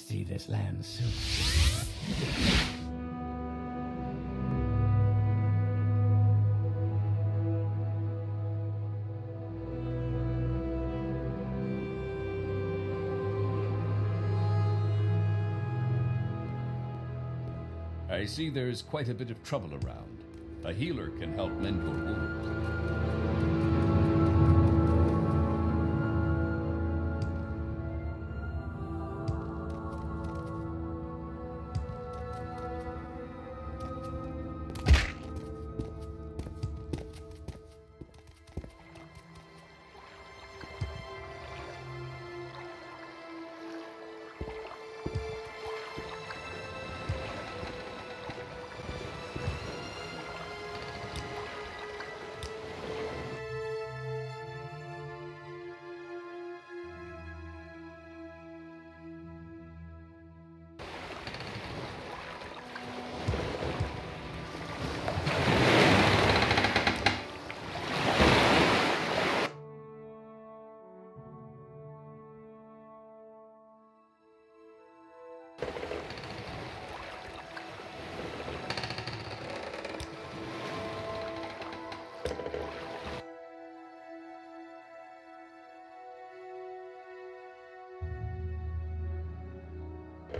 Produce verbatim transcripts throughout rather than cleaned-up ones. see this land soon. I see there's quite a bit of trouble around. A healer can help mend your wound.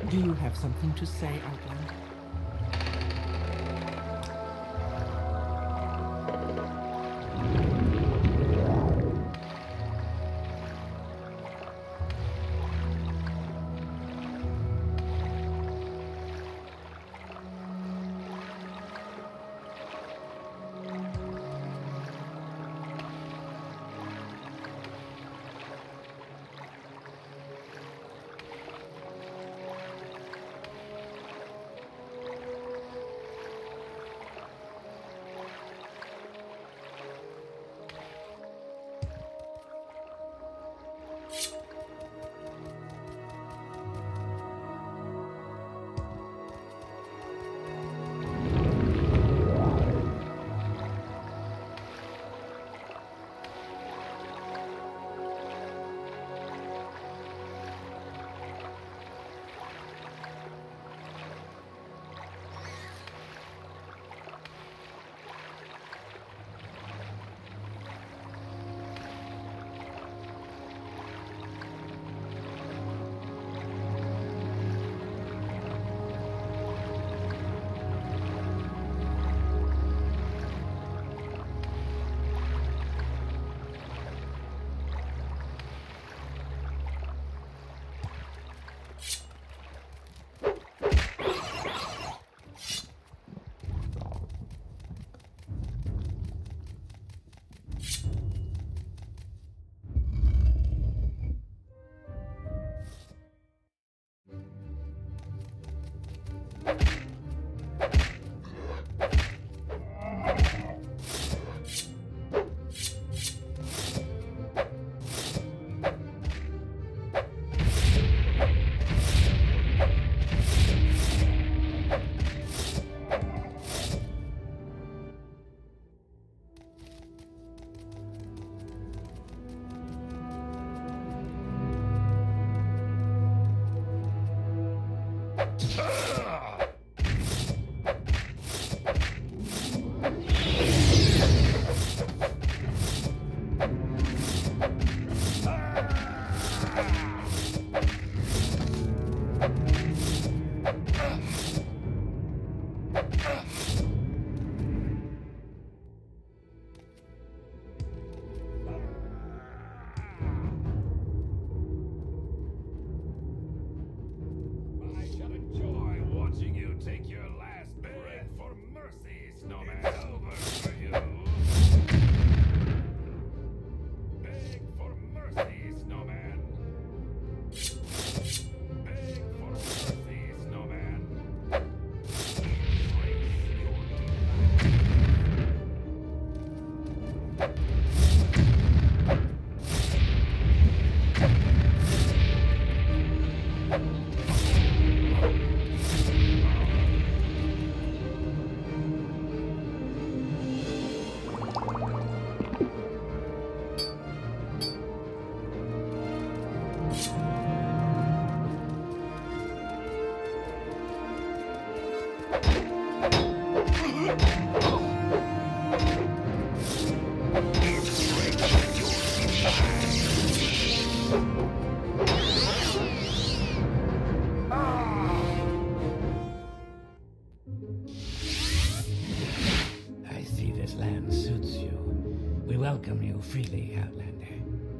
Do you have something to say, Outlander? Land suits you. We welcome you freely, Outlander.